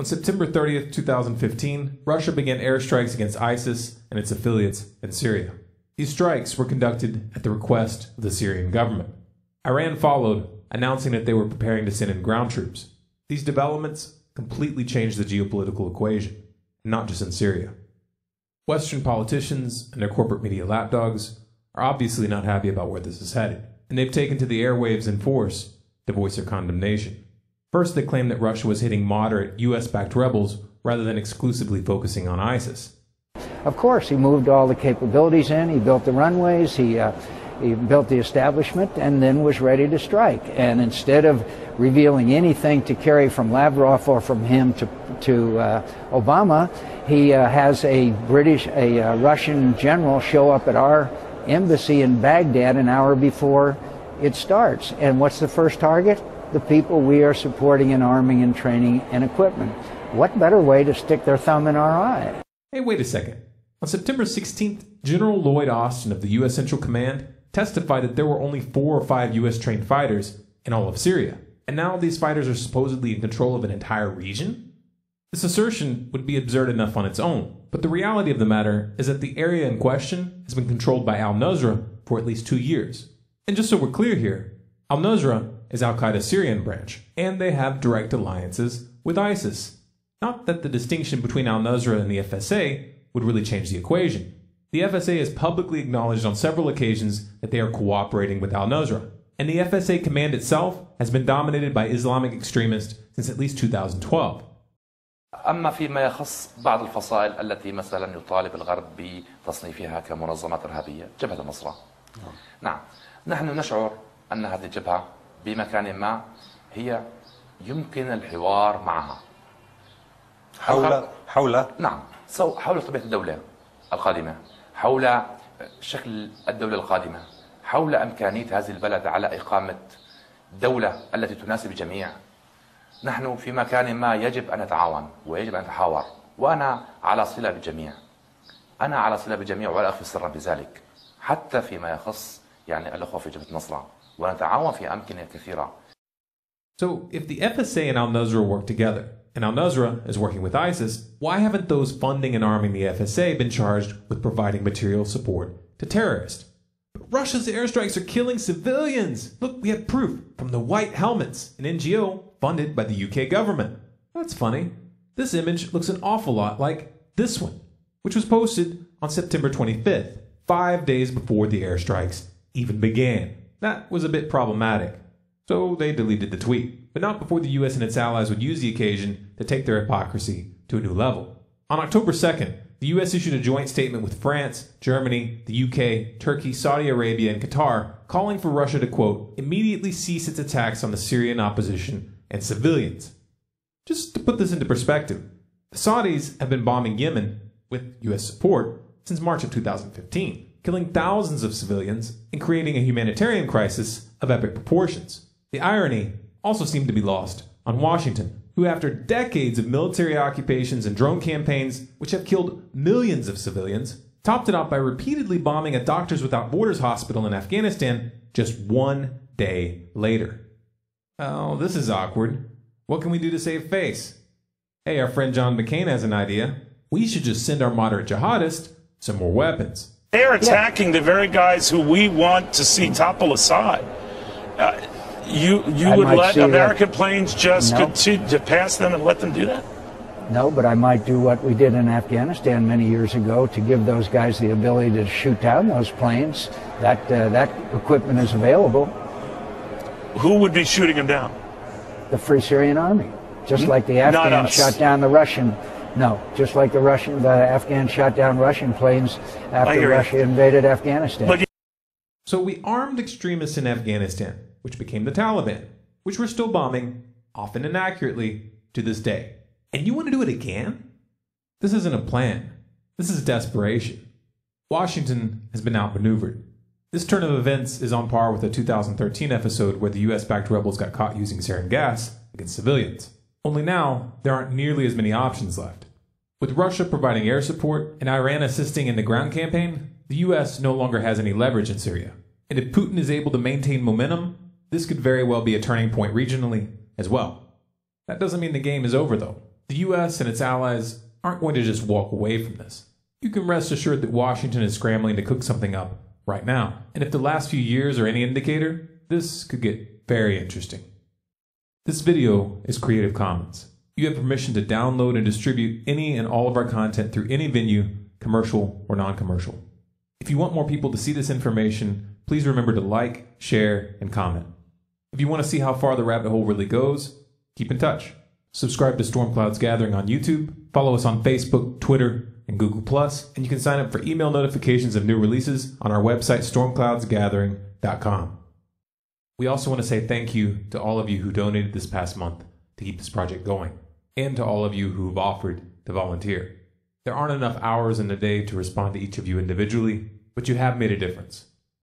On September 30th, 2015, Russia began airstrikes against ISIS and its affiliates in Syria. These strikes were conducted at the request of the Syrian government. Iran followed, announcing that they were preparing to send in ground troops. These developments completely changed the geopolitical equation, not just in Syria. Western politicians and their corporate media lapdogs are obviously not happy about where this is headed, and they've taken to the airwaves in force to voice their condemnation. First, they claimed that Russia was hitting moderate U.S.-backed rebels rather than exclusively focusing on ISIS. Of course, he moved all the capabilities in, he built the runways, he built the establishment, and then was ready to strike. And instead of revealing anything to carry from Lavrov or from him to Obama, he has a Russian general show up at our embassy in Baghdad an hour before it starts. And what's the first target? The people we are supporting and arming and training and equipment. What better way to stick their thumb in our eye? Hey, wait a second. On September 16th, General Lloyd Austin of the U.S. Central Command testified that there were only 4 or 5 U.S.-trained fighters in all of Syria, and now these fighters are supposedly in control of an entire region? This assertion would be absurd enough on its own, but the reality of the matter is that the area in question has been controlled by al-Nusra for at least 2 years. And just so we're clear here, al-Nusra is al-Qaeda's Syrian branch, and they have direct alliances with ISIS. Not that the distinction between al-Nusra and the FSA would really change the equation. The FSA has publicly acknowledged on several occasions that they are cooperating with al-Nusra, and the FSA command itself has been dominated by Islamic extremists since at least 2012. أما فيما يخص بعض الفصائل التي مثلا يطالب الغرب بتصنيفها كمنظمات إرهابية، جبهة النصرة. نعم، نحن نشعر أن هذه الجبهة بمكان ما هي يمكن الحوار معها حول نعم حول طبيعة الدولة القادمة، حول شكل الدولة القادمة، حول إمكانية هذه البلد على إقامة دولة التي تناسب الجميع. نحن في مكان ما يجب أن نتعاون ويجب أن نتحاور، وأنا على صلة بالجميع. أنا على صلة بالجميع ولا أخفي سرا بذلك، حتى فيما يخص يعني الأخوة في جبهة النصرة. So, if the FSA and al-Nusra work together, and al-Nusra is working with ISIS, why haven't those funding and arming the FSA been charged with providing material support to terrorists? But Russia's airstrikes are killing civilians! Look, we have proof from the White Helmets, an NGO funded by the UK government. That's funny. This image looks an awful lot like this one, which was posted on September 25th, 5 days before the airstrikes even began. That was a bit problematic, so they deleted the tweet, but not before the US and its allies would use the occasion to take their hypocrisy to a new level. On October 2nd, the US issued a joint statement with France, Germany, the UK, Turkey, Saudi Arabia, and Qatar, calling for Russia to, quote, immediately cease its attacks on the Syrian opposition and civilians. Just to put this into perspective, the Saudis have been bombing Yemen with US support since March of 2015. Killing thousands of civilians and creating a humanitarian crisis of epic proportions. The irony also seemed to be lost on Washington, who after decades of military occupations and drone campaigns, which have killed millions of civilians, topped it off by repeatedly bombing a Doctors Without Borders hospital in Afghanistan just 1 day later. Oh, this is awkward. What can we do to save face? Hey, our friend John McCain has an idea. We should just send our moderate jihadists some more weapons. They're attacking the very guys who we want to see topple Assad. You would let American planes just continue to pass them and let them do that? No, but I might do what we did in Afghanistan many years ago to give those guys the ability to shoot down those planes. That equipment is available. Who would be shooting them down? The Free Syrian Army, just like the Afghans shot down the Russian. No, just like the Afghans shot down Russian planes after Russia invaded Afghanistan. So we armed extremists in Afghanistan, which became the Taliban, which we're still bombing, often inaccurately, to this day. And you want to do it again? This isn't a plan. This is desperation. Washington has been outmaneuvered. This turn of events is on par with the 2013 episode where the US-backed rebels got caught using sarin gas against civilians. Only now, there aren't nearly as many options left. With Russia providing air support and Iran assisting in the ground campaign, the US no longer has any leverage in Syria. And if Putin is able to maintain momentum, this could very well be a turning point regionally as well. That doesn't mean the game is over, though. The U.S. and its allies aren't going to just walk away from this. You can rest assured that Washington is scrambling to cook something up right now. And if the last few years are any indicator, this could get very interesting. This video is Creative Commons. You have permission to download and distribute any and all of our content through any venue, commercial or non-commercial. If you want more people to see this information, please remember to like, share, and comment. If you want to see how far the rabbit hole really goes, keep in touch. Subscribe to StormClouds Gathering on YouTube, follow us on Facebook, Twitter, and Google+, and you can sign up for email notifications of new releases on our website, stormcloudsgathering.com. We also want to say thank you to all of you who donated this past month to keep this project going, and to all of you who've offered to volunteer. There aren't enough hours in the day to respond to each of you individually, but you have made a difference.